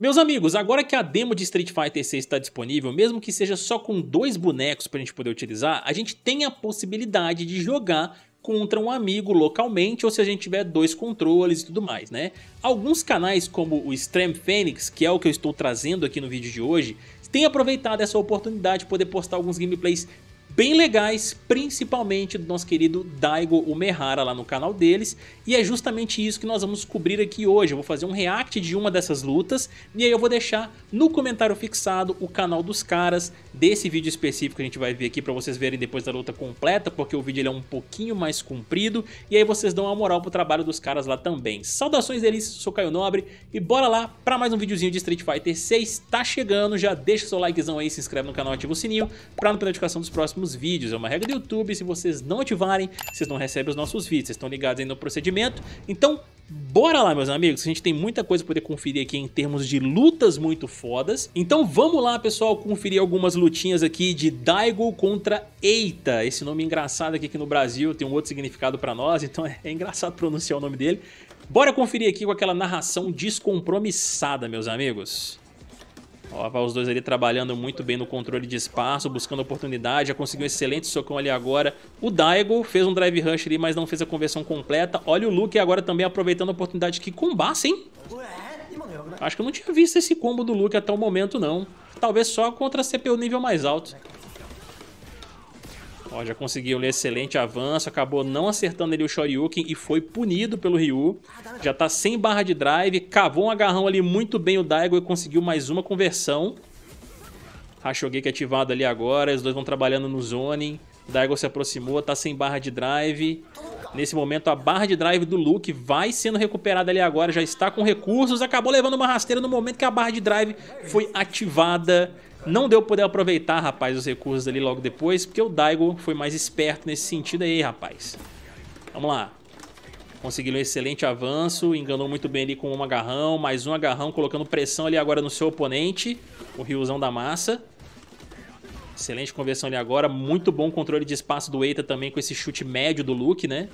Meus amigos, agora que a demo de Street Fighter 6 está disponível, mesmo que seja só com 2 bonecos para a gente poder utilizar, a gente tem a possibilidade de jogar contra um amigo localmente ou se a gente tiver 2 controles e tudo mais, né? Alguns canais como o Extreme Fênix, que é o que eu estou trazendo aqui no vídeo de hoje, tem aproveitado essa oportunidade de poder postar alguns gameplays bem legais, principalmente do nosso querido Daigo Umehara lá no canal deles, e é justamente isso que nós vamos cobrir aqui hoje. Eu vou fazer um react de uma dessas lutas e aí eu vou deixar no comentário fixado o canal dos caras desse vídeo específico que a gente vai ver aqui para vocês verem depois da luta completa, porque o vídeo ele é um pouquinho mais comprido e aí vocês dão uma moral pro trabalho dos caras lá também. Saudações delícias, eu sou Caio Nobre e bora lá para mais um videozinho de Street Fighter 6. Tá chegando, já deixa o seu likezão aí, se inscreve no canal, ativa o sininho para não perder a notificação dos próximos vídeos. É uma regra do YouTube, se vocês não ativarem, vocês não recebem os nossos vídeos, vocês estão ligados aí no procedimento. Então bora lá, meus amigos, a gente tem muita coisa para poder conferir aqui em termos de lutas muito fodas. Então vamos lá, pessoal, conferir algumas lutinhas aqui de Daigo contra Eita, esse nome engraçado aqui que no Brasil tem um outro significado para nós, então é engraçado pronunciar o nome dele. Bora conferir aqui com aquela narração descompromissada, meus amigos. Ó, vai os dois ali trabalhando muito bem no controle de espaço, buscando oportunidade, já conseguiu um excelente socão ali agora. O Daigo fez um Drive Rush ali, mas não fez a conversão completa. Olha o Luke agora também aproveitando a oportunidade. Que combaço, hein? Acho que eu não tinha visto esse combo do Luke até o momento, não. Talvez só contra CPU nível mais alto. Ó, já conseguiu um excelente avanço, acabou não acertando ali o Shoryuken e foi punido pelo Ryu. Já tá sem barra de drive, cavou um agarrão ali muito bem o Daigo e conseguiu mais uma conversão. Rashougeki ativado ali agora, os dois vão trabalhando no zoning. Daigo se aproximou, tá sem barra de drive. Nesse momento a barra de drive do Luke vai sendo recuperada ali agora, já está com recursos. Acabou levando uma rasteira no momento que a barra de drive foi ativada. Não deu pra poder aproveitar, rapaz, os recursos ali logo depois, porque o Daigo foi mais esperto nesse sentido aí, rapaz. Vamos lá. Conseguiu um excelente avanço, enganou muito bem ali com um agarrão, mais um agarrão, colocando pressão ali agora no seu oponente, o Ryuzão da massa. Excelente conversão ali agora, muito bom controle de espaço do Eita também com esse chute médio do Luke, né?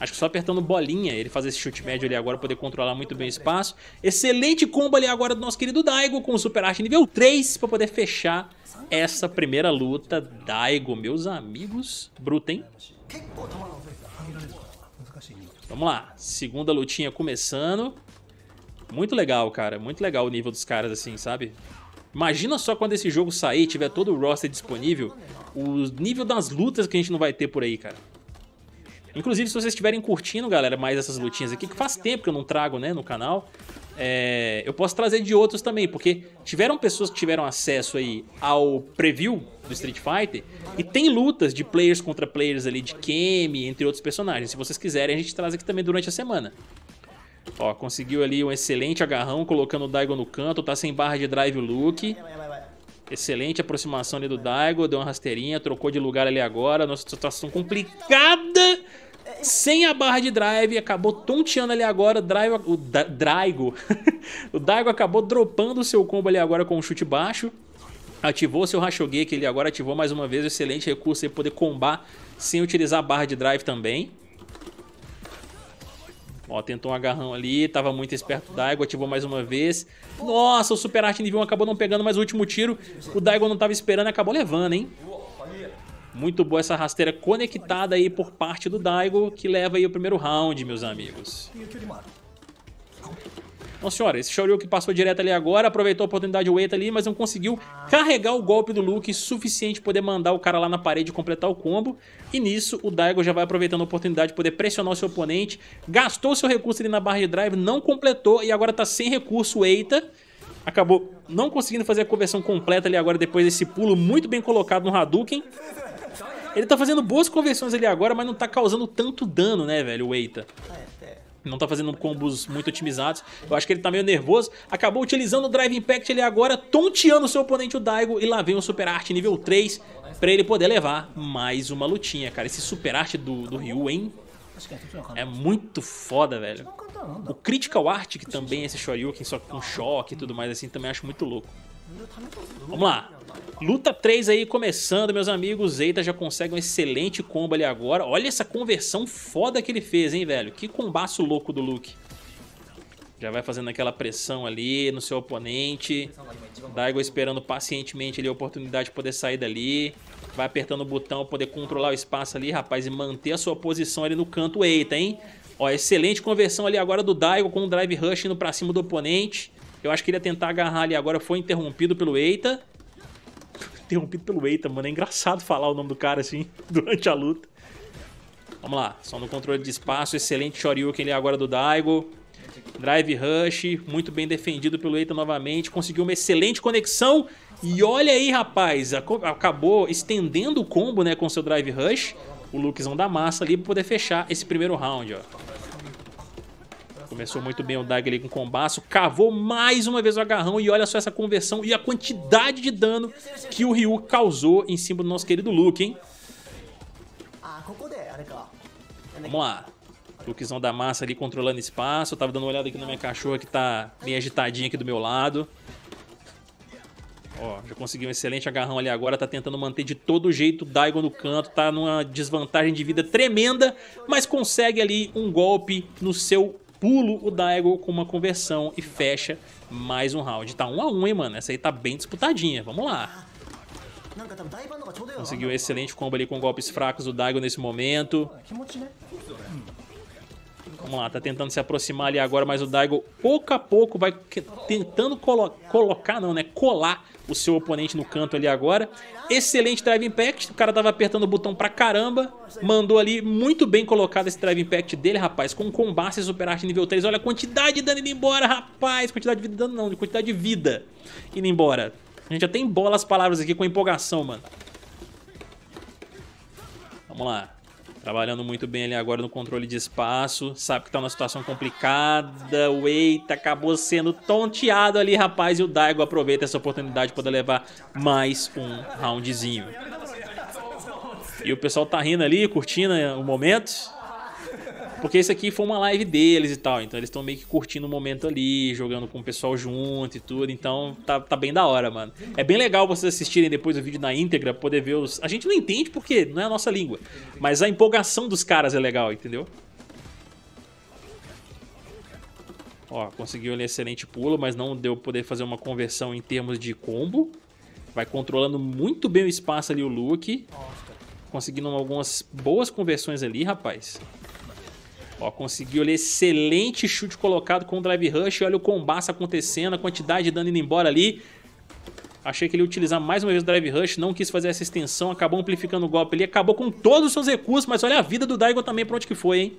Acho que só apertando bolinha ele faz esse chute médio ali agora, poder controlar muito bem o espaço. Excelente combo ali agora do nosso querido Daigo com o Super Art nível 3 para poder fechar essa primeira luta. Daigo, meus amigos, bruto, hein? Vamos lá, segunda lutinha começando. Muito legal, cara, muito legal o nível dos caras assim, sabe? Imagina só quando esse jogo sair, tiver todo o roster disponível, o nível das lutas que a gente não vai ter por aí, cara. Inclusive, se vocês estiverem curtindo, galera, mais essas lutinhas aqui, que faz tempo que eu não trago, né, no canal, eu posso trazer de outros também, porque tiveram pessoas que tiveram acesso aí ao preview do Street Fighter, e tem lutas de players contra players ali, de Kemi, entre outros personagens. Se vocês quiserem, a gente traz aqui também durante a semana. Ó, conseguiu ali um excelente agarrão, colocando o Daigo no canto, tá sem barra de drive o Luke. Excelente aproximação ali do Daigo, deu uma rasteirinha, trocou de lugar ali agora. Nossa, situação complicada, sem a barra de drive, acabou tonteando ali agora. O Daigo acabou dropando o seu combo ali agora com um chute baixo. Ativou seu Rashougeki, ele agora ativou mais uma vez, excelente recurso aí poder combar sem utilizar a barra de drive também. Ó, tentou um agarrão ali, tava muito esperto o Daigo, ativou mais uma vez. Nossa, o Super Art nível 1 acabou não pegando, mas o último tiro o Daigo não tava esperando e acabou levando, hein? Muito boa essa rasteira conectada aí por parte do Daigo, que leva aí o primeiro round, meus amigos. Nossa senhora, esse Shoryuken passou direto ali agora, aproveitou a oportunidade do Eita ali, mas não conseguiu carregar o golpe do Luke suficiente para poder mandar o cara lá na parede e completar o combo. E nisso o Daigo já vai aproveitando a oportunidade de poder pressionar o seu oponente, gastou seu recurso ali na barra de drive, não completou e agora tá sem recurso o Eita. Acabou não conseguindo fazer a conversão completa ali agora depois desse pulo muito bem colocado no Hadouken. Ele tá fazendo boas conversões ali agora, mas não tá causando tanto dano, né, velho, o Eita. Não tá fazendo combos muito otimizados. Eu acho que ele tá meio nervoso. Acabou utilizando o Drive Impact ali agora, tonteando o seu oponente, o Daigo. E lá vem o Super Art nível 3 pra ele poder levar mais uma lutinha, cara. Esse Super Art do Ryu, hein? É muito foda, velho. O Critical Art, que também é esse Shoryuken, só com choque e tudo mais assim, também acho muito louco. Vamos lá. Luta 3 aí começando, meus amigos. Eita já consegue um excelente combo ali agora. Olha essa conversão foda que ele fez, hein, velho. Que combaço louco do Luke. Já vai fazendo aquela pressão ali no seu oponente. Daigo esperando pacientemente ali a oportunidade de poder sair dali. Vai apertando o botão, poder controlar o espaço ali, rapaz, e manter a sua posição ali no canto. Eita, hein? Ó, excelente conversão ali agora do Daigo com o Drive Rush indo pra cima do oponente. Eu acho que ele ia tentar agarrar ali agora, foi interrompido pelo Eita. Interrompido pelo Eita, mano. É engraçado falar o nome do cara assim durante a luta. Vamos lá, só no controle de espaço. Excelente Shoryuken ali agora do Daigo. Drive Rush, muito bem defendido pelo Eita novamente, conseguiu uma excelente conexão. E olha aí, rapaz, acabou estendendo o combo, né, com seu Drive Rush. O Lukezão da massa ali pra poder fechar esse primeiro round, ó. Começou muito bem o Daigo ali com o combaço, cavou mais uma vez o agarrão e olha só essa conversão e a quantidade de dano que o Ryu causou em cima do nosso querido Luke, hein. Vamos lá. Lukezão da massa ali controlando espaço. Eu tava dando uma olhada aqui na minha cachorra que tá bem agitadinha aqui do meu lado. Ó, já conseguiu um excelente agarrão ali agora. Tá tentando manter de todo jeito o Daigo no canto. Tá numa desvantagem de vida tremenda, mas consegue ali um golpe no seu pulo o Daigo com uma conversão e fecha mais um round. Tá 1 a 1, hein, mano. Essa aí tá bem disputadinha. Vamos lá. Conseguiu um excelente combo ali com golpes fracos do Daigo nesse momento. Vamos lá, tá tentando se aproximar ali agora, mas o Daigo pouco a pouco vai tentando colar o seu oponente no canto ali agora. Excelente Drive Impact, o cara tava apertando o botão pra caramba, mandou ali muito bem colocado esse Drive Impact dele, rapaz, com combate e Super Art nível 3. Olha a quantidade de dano indo embora, rapaz, quantidade de vida, dano não, quantidade de vida indo embora. A gente até embola as palavras aqui com empolgação, mano. Vamos lá. Trabalhando muito bem ali agora no controle de espaço. Sabe que tá numa situação complicada. O Eita acabou sendo tonteado ali, rapaz. E o Daigo aproveita essa oportunidade para poder levar mais um roundzinho. E o pessoal tá rindo ali, curtindo o momento. Porque isso aqui foi uma live deles e tal. Então eles estão meio que curtindo o momento ali, jogando com o pessoal junto e tudo. Então tá bem da hora, mano. É bem legal vocês assistirem depois o vídeo na íntegra, poder ver os... A gente não entende porque não é a nossa língua. Mas a empolgação dos caras é legal, entendeu? Ó, conseguiu ali um excelente pulo, mas não deu pra poder fazer uma conversão em termos de combo. Vai controlando muito bem o espaço ali o Luke. Conseguindo algumas boas conversões ali, rapaz. Ó, conseguiu ali, excelente chute colocado com o Drive Rush. Olha o combaço acontecendo, a quantidade de dano indo embora ali. Achei que ele ia utilizar mais uma vez o Drive Rush, não quis fazer essa extensão, acabou amplificando o golpe ali, acabou com todos os seus recursos, mas olha a vida do Daigo também pra onde que foi, hein?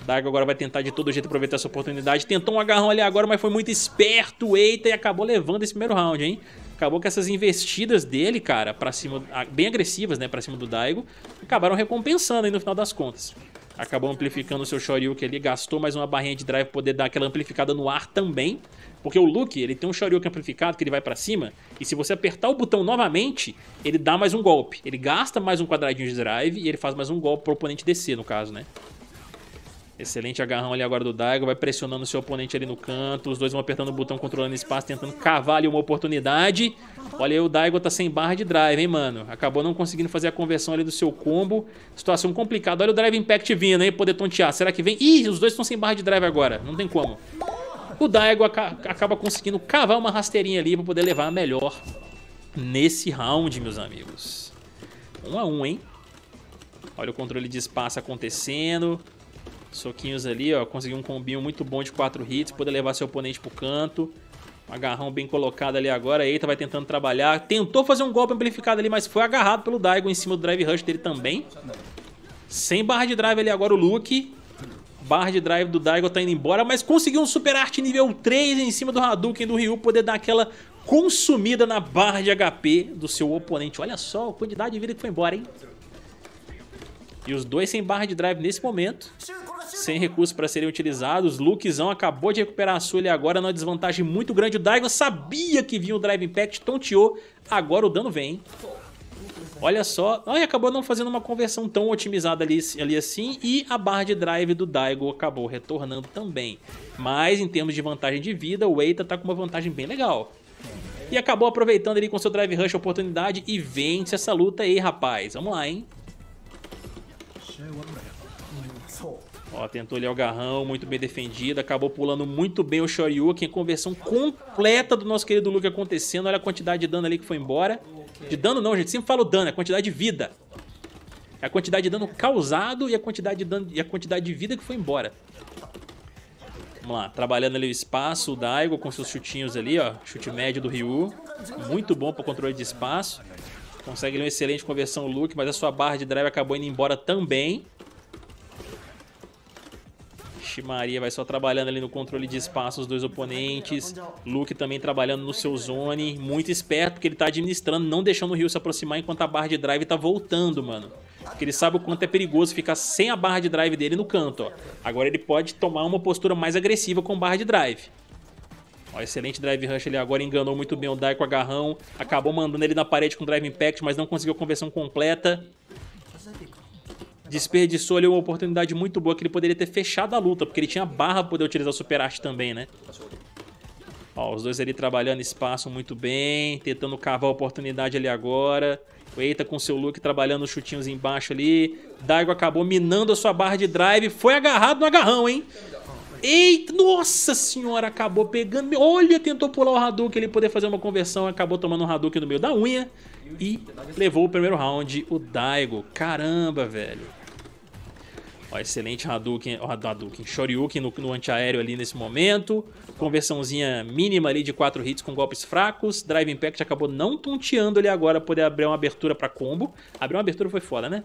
O Daigo agora vai tentar de todo jeito aproveitar essa oportunidade. Tentou um agarrão ali agora, mas foi muito esperto, Eita, e acabou levando esse primeiro round, hein? Acabou que essas investidas dele, cara, pra cima, bem agressivas, né, pra cima do Daigo, acabaram recompensando aí no final das contas. Acabou amplificando o seu Shoryuken ali, gastou mais uma barrinha de drive pra poder dar aquela amplificada no ar também. Porque o Luke, ele tem um Shoryuken amplificado que ele vai pra cima, e se você apertar o botão novamente, ele dá mais um golpe. Ele gasta mais um quadradinho de drive e ele faz mais um golpe pro oponente descer, no caso, né? Excelente agarrão ali agora do Daigo, vai pressionando o seu oponente ali no canto, os dois vão apertando o botão, controlando espaço, tentando cavar ali uma oportunidade. Olha aí, o Daigo tá sem barra de drive, hein, mano. Acabou não conseguindo fazer a conversão ali do seu combo. Situação complicada, olha o Drive Impact vindo, hein, poder tontear. Será que vem? Ih, os dois estão sem barra de drive agora, não tem como. O Daigo acaba conseguindo cavar uma rasteirinha ali pra poder levar a melhor nesse round, meus amigos. 1 a 1, hein. Olha o controle de espaço acontecendo. Soquinhos ali, ó, conseguiu um combinho muito bom de 4 hits, poder levar seu oponente pro canto. Um agarrão bem colocado ali agora, Eita vai tentando trabalhar. Tentou fazer um golpe amplificado ali, mas foi agarrado pelo Daigo em cima do Drive Rush dele também. Sem barra de drive ali agora o Luke. Barra de drive do Daigo tá indo embora, mas conseguiu um Super Art nível 3 em cima do Hadouken do Ryu, poder dar aquela consumida na barra de HP do seu oponente. Olha só a quantidade de vida que foi embora, hein? E os dois sem barra de drive nesse momento, sem recursos para serem utilizados. Lukezão acabou de recuperar a sua ali agora, numa desvantagem muito grande. O Daigo sabia que vinha o Drive Impact, tonteou. Agora o dano vem, hein? Olha só. Ai, acabou não fazendo uma conversão tão otimizada ali assim. E a barra de drive do Daigo acabou retornando também. Mas em termos de vantagem de vida, o Eita tá com uma vantagem bem legal. E acabou aproveitando ali com seu Drive Rush a oportunidade e vence essa luta aí, rapaz. Vamos lá, hein? Ó, tentou ali o garrão, muito bem defendido. Acabou pulando muito bem o Shoryuken. Conversão completa do nosso querido Luke acontecendo. Olha a quantidade de dano ali que foi embora. De dano não, gente. Sempre falo dano, é a quantidade de vida. É a quantidade de dano causado e a quantidade de dano, e a quantidade de vida que foi embora. Vamos lá, trabalhando ali o espaço, o Daigo com seus chutinhos ali, ó. Chute médio do Ryu. Muito bom para o controle de espaço. Consegue ali uma excelente conversão o Luke, mas a sua barra de drive acabou indo embora também. Maria vai só trabalhando ali no controle de espaço os dois oponentes. Luke também trabalhando no seu zone. Muito esperto, porque ele tá administrando, não deixando o Ryu se aproximar enquanto a barra de drive tá voltando, mano. Porque ele sabe o quanto é perigoso ficar sem a barra de drive dele no canto, ó. Agora ele pode tomar uma postura mais agressiva com barra de drive. Ó, excelente drive rush ali agora, enganou muito bem o Dai com o agarrão. Acabou mandando ele na parede com drive impact, mas não conseguiu a conversão completa. Desperdiçou ali uma oportunidade muito boa que ele poderia ter fechado a luta, porque ele tinha barra para poder utilizar o Super Art também, né? Ó, os dois ali trabalhando espaço muito bem, tentando cavar a oportunidade ali agora. O Eita com seu Luke trabalhando os chutinhos embaixo ali. Daigo acabou minando a sua barra de drive, foi agarrado no agarrão, hein? Eita, nossa senhora, acabou pegando. Olha, tentou pular o Hadouken, ele poder fazer uma conversão, acabou tomando um Hadouken no meio da unha e levou o primeiro round o Daigo. Caramba, velho. Ó, excelente Hadouken, Shoryuken no antiaéreo ali nesse momento. Conversãozinha mínima ali de 4 hits com golpes fracos. Drive Impact acabou não tonteando ali agora, poder abrir uma abertura pra combo. Abrir uma abertura foi foda, né?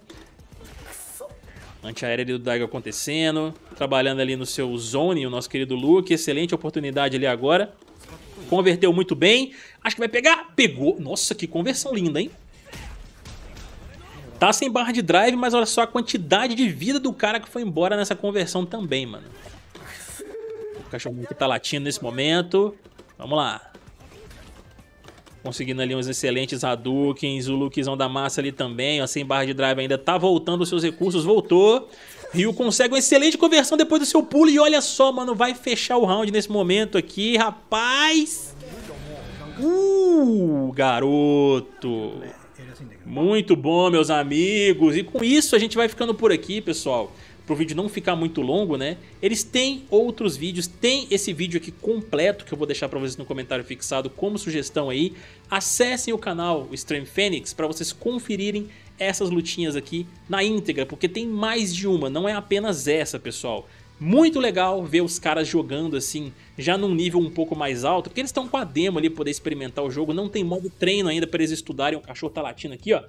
Antiaéreo ali do Daigo acontecendo. Trabalhando ali no seu zone, o nosso querido Luke. Excelente oportunidade ali agora. Converteu muito bem. Acho que vai pegar. Pegou. Nossa, que conversão linda, hein? Tá sem barra de drive, mas olha só a quantidade de vida do cara que foi embora nessa conversão também, mano. O cachorrinho que tá latindo nesse momento. Vamos lá. Conseguindo ali uns excelentes Hadoukens. O Lukezão da massa ali também, ó. Sem barra de drive ainda. Tá voltando os seus recursos. Voltou. Ryu consegue uma excelente conversão depois do seu pulo. E olha só, mano. Vai fechar o round nesse momento aqui, rapaz. Garoto. Muito bom, meus amigos. E com isso a gente vai ficando por aqui, pessoal. Para o vídeo não ficar muito longo, né? Eles têm outros vídeos, tem esse vídeo aqui completo que eu vou deixar para vocês no comentário fixado como sugestão aí. Acessem o canal Extreme Fênix para vocês conferirem essas lutinhas aqui na íntegra, porque tem mais de uma, não é apenas essa, pessoal. Muito legal ver os caras jogando assim, já num nível um pouco mais alto, porque eles estão com a demo ali, poder experimentar o jogo, não tem modo treino ainda para eles estudarem. O cachorro tá latindo aqui, ó,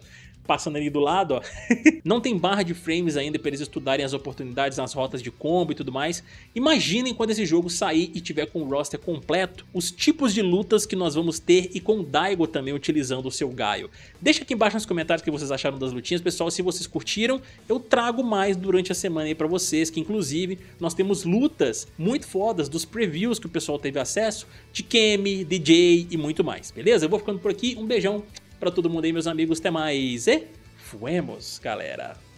passando ali do lado, ó. Não tem barra de frames ainda para eles estudarem as oportunidades, as rotas de combo e tudo mais. Imaginem quando esse jogo sair e tiver com o roster completo, os tipos de lutas que nós vamos ter e com o Daigo também utilizando o seu Gaio. Deixa aqui embaixo nos comentários o que vocês acharam das lutinhas, pessoal. Se vocês curtiram, eu trago mais durante a semana aí pra vocês, que inclusive nós temos lutas muito fodas dos previews que o pessoal teve acesso, de Kemi, DJ e muito mais, beleza? Eu vou ficando por aqui, um beijão pra todo mundo aí, meus amigos, até mais e fuemos, galera!